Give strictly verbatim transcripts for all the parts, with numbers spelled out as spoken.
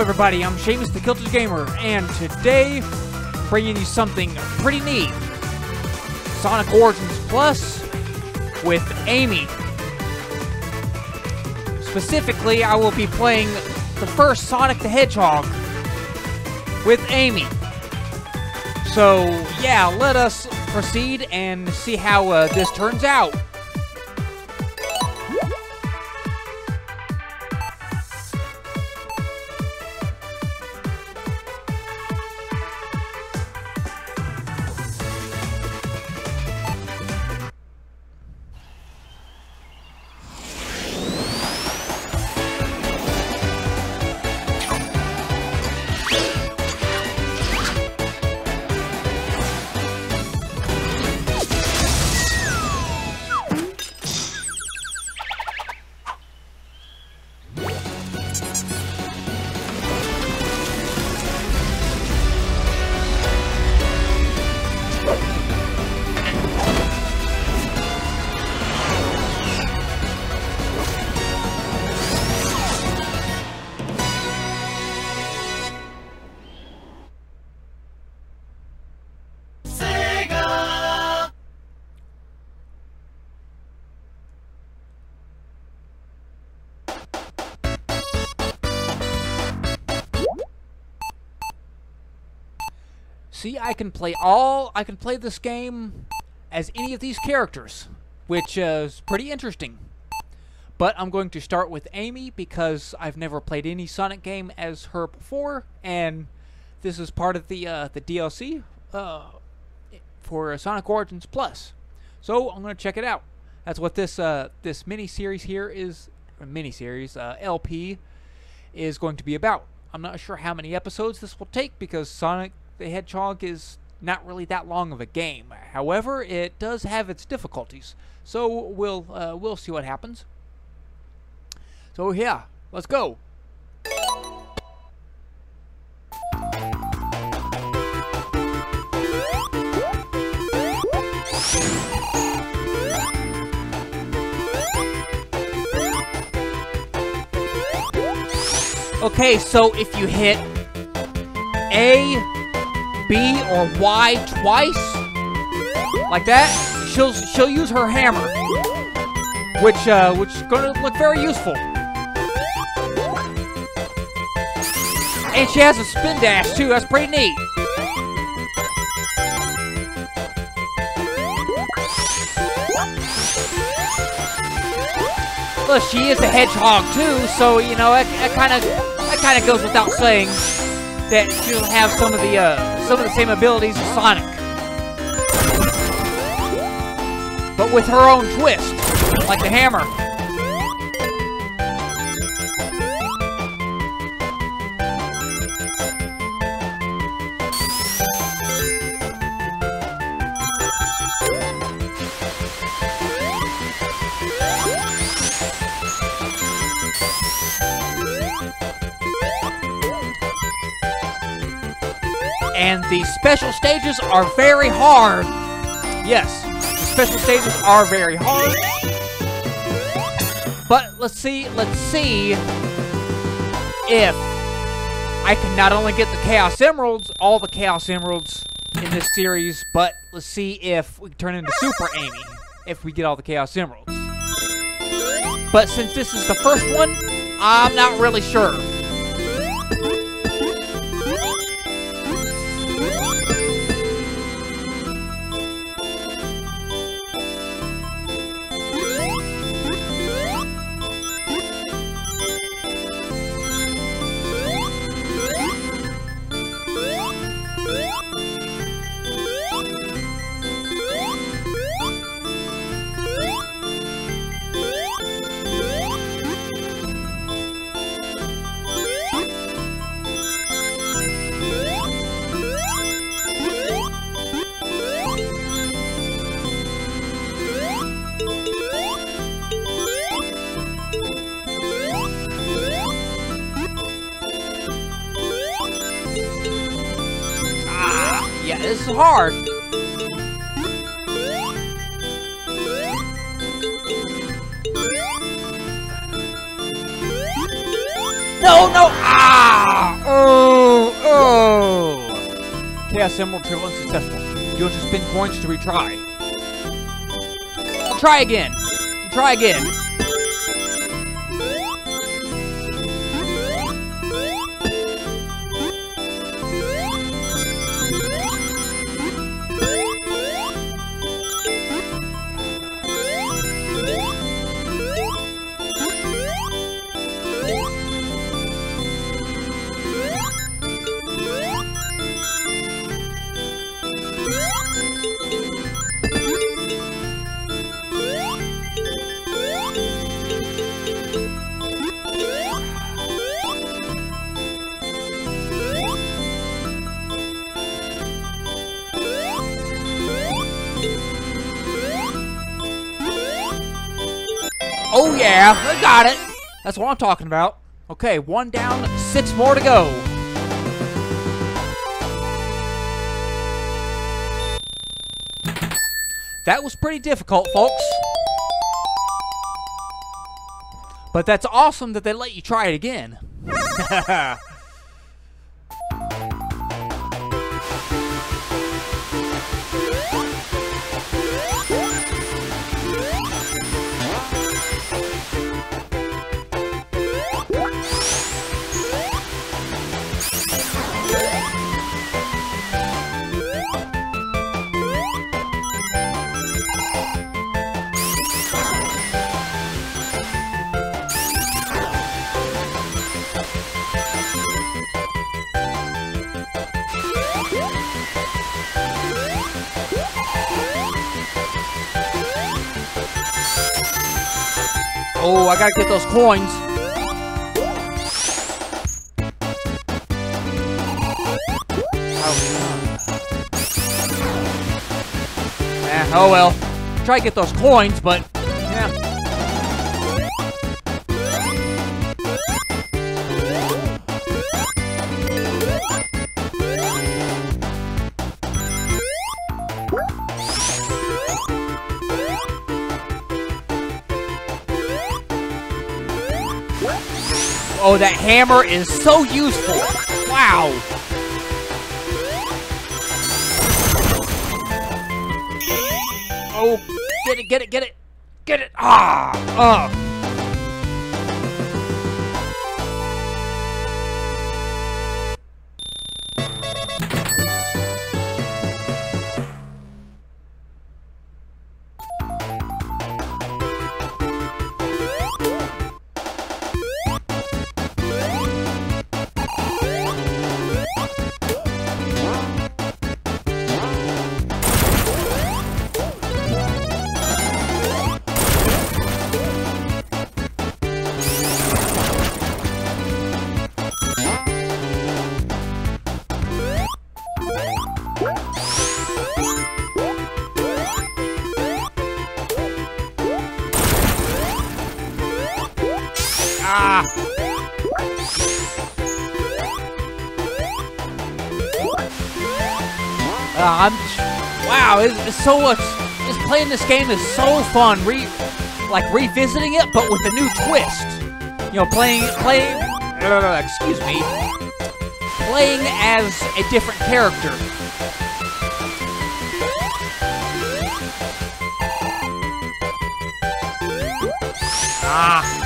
Hello everybody, I'm Seumas the Kilted Gamer, and today, bringing you something pretty neat. Sonic Origins Plus with Amy. Specifically, I will be playing the first Sonic the Hedgehog with Amy. So, yeah, let us proceed and see how uh, this turns out. See, I can play all, I can play this game as any of these characters, which uh, is pretty interesting. But I'm going to start with Amy because I've never played any Sonic game as her before, and this is part of the uh, the D L C uh, for Sonic Origins Plus. So I'm going to check it out. That's what this uh, this mini series here is, mini series uh, L P is going to be about. I'm not sure how many episodes this will take because Sonic the Hedgehog is not really that long of a game. However, it does have its difficulties, so we'll uh, we'll see what happens. So yeah, let's go. Okay, so if you hit A, B or Y twice, like that, she'll she'll use her hammer, which uh, which is going to look very useful. And she has a spin dash too. That's pretty neat. Look, she is a hedgehog too, so you know that kind of that kind of goes without saying that she'll have some of the uh, some of the same abilities as Sonic, but with her own twist, like the hammer. And the special stages are very hard. Yes, the special stages are very hard. But let's see, let's see if I can not only get the Chaos Emeralds, all the Chaos Emeralds in this series, but let's see if we turn into Super Amy, if we get all the Chaos Emeralds. But since this is the first one, I'm not really sure. This is hard. No, no! Ah! Oh! Oh! Chaos Emerald Trail unsuccessful. You'll just spend coins to retry. Try again. Try again. Oh yeah, I got it. That's what I'm talking about. Okay, one down, six more to go. That was pretty difficult, folks. But that's awesome that they let you try it again. Oh, I gotta get those coins. Oh, eh, oh well. Try to get those coins, but yeah. Oh, that hammer is so useful. Wow. Oh, get it, get it, get it. Get it. Ah. Uh. Uh, I'm, wow, it's, it's so much. Just playing this game is so fun. Re, like revisiting it, but with a new twist. You know, playing, playing. Uh, excuse me, playing as a different character. Ah.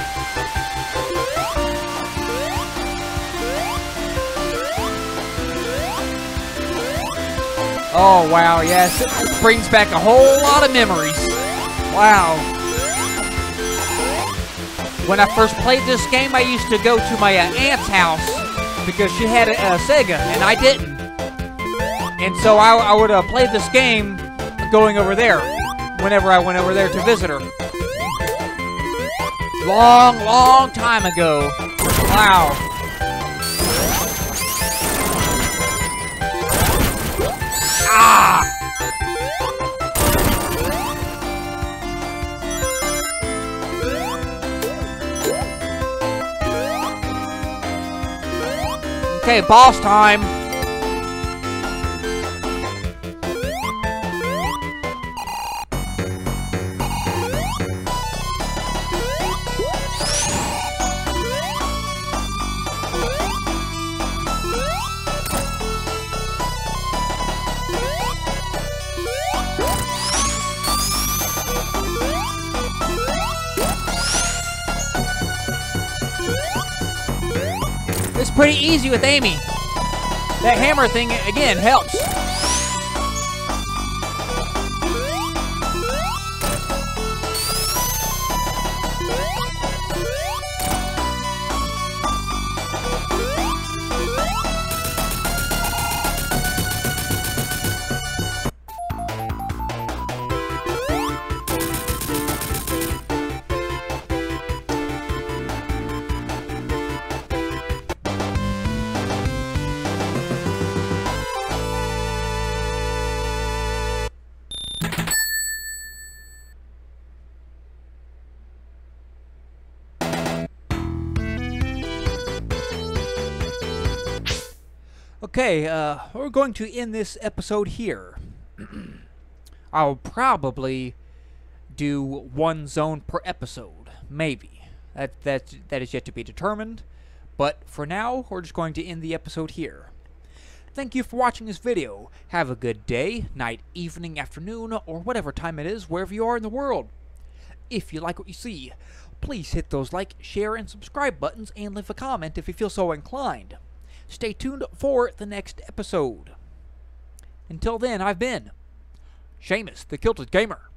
Oh, wow, yes. It brings back a whole lot of memories. Wow. When I first played this game, I used to go to my uh, aunt's house because she had a, a Sega, and I didn't. And so I, I would uh, play this game going over there whenever I went over there to visit her. Long, long time ago. Wow. Ah! Okay, boss time. pretty easy with Amy. That hammer thing, again, helps. Okay, uh, we're going to end this episode here. I'll probably do one zone per episode, maybe. That that that is yet to be determined. But for now, we're just going to end the episode here. Thank you for watching this video. Have a good day, night, evening, afternoon, or whatever time it is, wherever you are in the world. If you like what you see, please hit those like, share, and subscribe buttons, and leave a comment if you feel so inclined. Stay tuned for the next episode. Until then, I've been Seumas the Kilted Gamer.